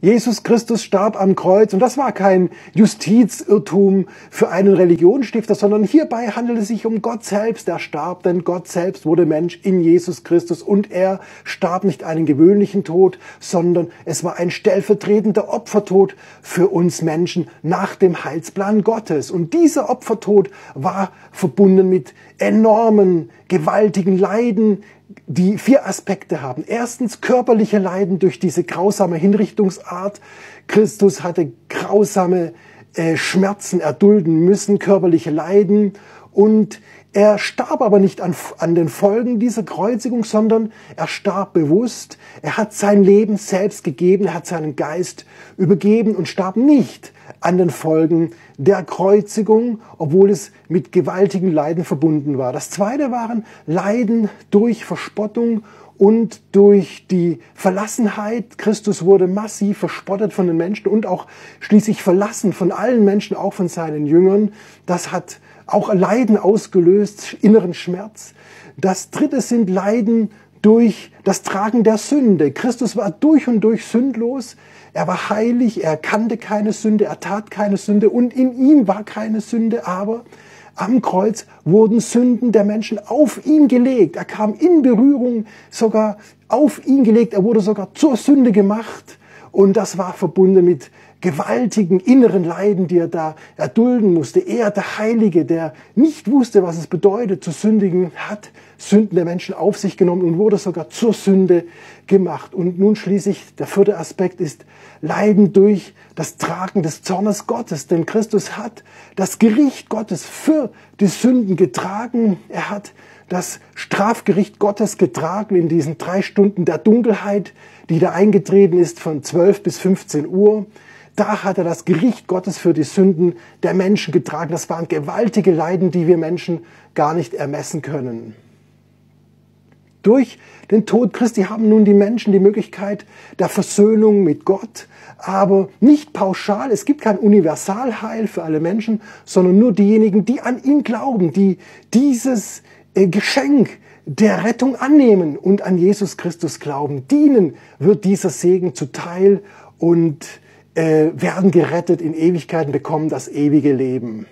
Jesus Christus starb am Kreuz und das war kein Justizirrtum für einen Religionsstifter, sondern hierbei handelt es sich um Gott selbst, der starb, denn Gott selbst wurde Mensch in Jesus Christus und er starb nicht einen gewöhnlichen Tod, sondern es war ein stellvertretender Opfertod für uns Menschen nach dem Heilsplan Gottes. Und dieser Opfertod war verbunden mit enormen, gewaltigen Leiden, die vier Aspekte haben. Erstens körperliche Leiden durch diese grausame Hinrichtungsart. Christus hatte grausame Schmerzen erdulden müssen, körperliche Leiden. Und er starb aber nicht an den Folgen dieser Kreuzigung, sondern er starb bewusst. Er hat sein Leben selbst gegeben, er hat seinen Geist übergeben und starb nicht an den Folgen der Kreuzigung, obwohl es mit gewaltigen Leiden verbunden war. Das zweite waren Leiden durch Verspottung und durch die Verlassenheit. Christus wurde massiv verspottet von den Menschen und auch schließlich verlassen von allen Menschen, auch von seinen Jüngern. Das hat auch Leiden ausgelöst, inneren Schmerz. Das dritte sind Leiden durch das Tragen der Sünde. Christus war durch und durch sündlos. Er war heilig, er kannte keine Sünde, er tat keine Sünde und in ihm war keine Sünde, aber am Kreuz wurden Sünden der Menschen auf ihn gelegt. Er kam in Berührung, sogar auf ihn gelegt, er wurde sogar zur Sünde gemacht und das war verbunden mit gewaltigen inneren Leiden, die er da erdulden musste. Er, der Heilige, der nicht wusste, was es bedeutet, zu sündigen, hat Sünden der Menschen auf sich genommen und wurde sogar zur Sünde gemacht. Und nun schließlich, der vierte Aspekt ist Leiden durch das Tragen des Zornes Gottes. Denn Christus hat das Gericht Gottes für die Sünden getragen. Er hat das Strafgericht Gottes getragen in diesen 3 Stunden der Dunkelheit, die da eingetreten ist von 12 bis 15 Uhr. Da hat er das Gericht Gottes für die Sünden der Menschen getragen. Das waren gewaltige Leiden, die wir Menschen gar nicht ermessen können. Durch den Tod Christi haben nun die Menschen die Möglichkeit der Versöhnung mit Gott, aber nicht pauschal. Es gibt kein Universalheil für alle Menschen, sondern nur diejenigen, die an ihn glauben, die dieses Geschenk der Rettung annehmen und an Jesus Christus glauben. Denen wird dieser Segen zuteil und werden gerettet in Ewigkeiten, bekommen das ewige Leben.